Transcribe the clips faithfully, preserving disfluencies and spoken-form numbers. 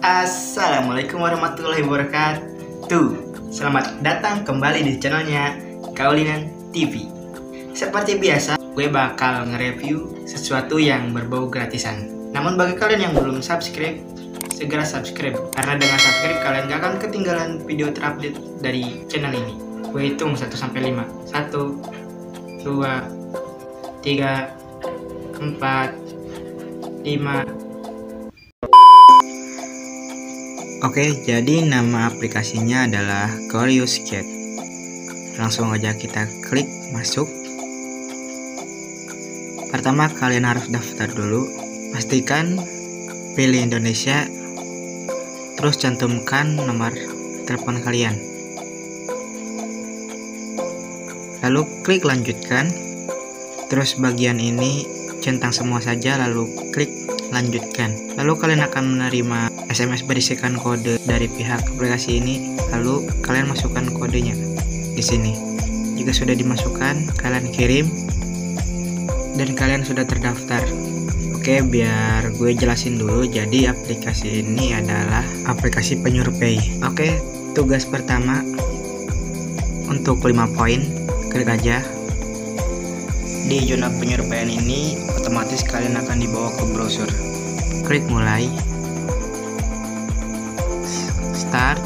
Assalamualaikum warahmatullahi wabarakatuh. Selamat datang kembali di channelnya Curious T V. Seperti biasa, gue bakal nge-review sesuatu yang berbau gratisan. Namun bagi kalian yang belum subscribe, segera subscribe, karena dengan subscribe kalian gak akan ketinggalan video terupdate dari channel ini. Gue hitung satu sampai lima. Satu, dua, tiga, empat, lima. Oke, jadi nama aplikasinya adalah Curious Cat. Langsung aja kita klik masuk. Pertama, kalian harus daftar dulu. Pastikan pilih Indonesia. Terus cantumkan nomor telepon kalian. Lalu klik lanjutkan. Terus bagian ini centang semua saja, lalu klik lanjutkan. Lalu kalian akan menerima S M S berisikan kode dari pihak aplikasi ini, lalu kalian masukkan kodenya di sini. Jika sudah dimasukkan, kalian kirim dan kalian sudah terdaftar. Oke, biar gue jelasin dulu. Jadi aplikasi ini adalah aplikasi Penyurpay. Oke, tugas pertama untuk lima poin, klik aja. Di zona penyurpayan ini otomatis kalian akan dibawa ke browser. Klik mulai, start,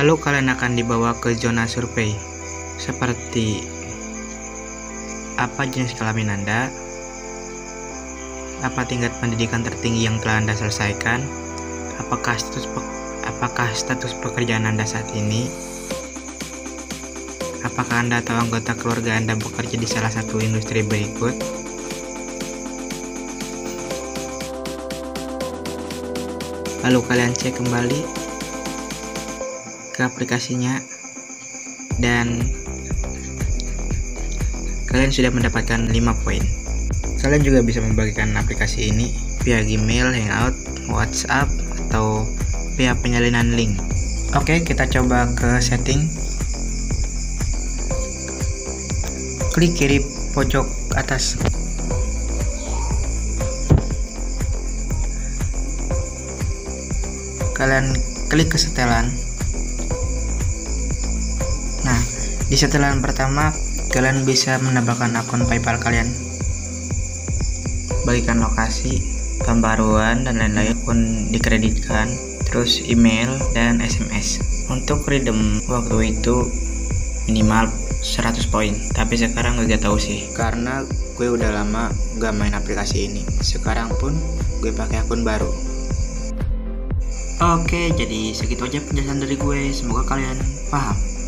lalu kalian akan dibawa ke zona survei seperti apa jenis kelamin Anda, apa tingkat pendidikan tertinggi yang telah Anda selesaikan, apakah status apakah status pekerjaan Anda saat ini, apakah Anda atau anggota keluarga Anda bekerja di salah satu industri berikut. Lalu kalian cek kembali ke aplikasinya dan kalian sudah mendapatkan lima poin. Kalian juga bisa membagikan aplikasi ini via Gmail, Hangout, WhatsApp, atau via penyalinan link. Oke, kita coba ke setting. Klik kiri pojok atas. Kalian klik ke setelan. Nah, di setelan pertama kalian bisa menambahkan akun PayPal kalian, bagikan lokasi, pembaruan, dan lain-lain pun dikreditkan, terus email dan S M S. Untuk redeem waktu itu minimal seratus poin, tapi sekarang gue gak tahu sih karena gue udah lama gak main aplikasi ini. Sekarang pun gue pakai akun baru. Oke, jadi segitu aja penjelasan dari gue, semoga kalian paham.